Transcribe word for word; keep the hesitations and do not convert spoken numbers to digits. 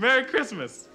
Merry Christmas.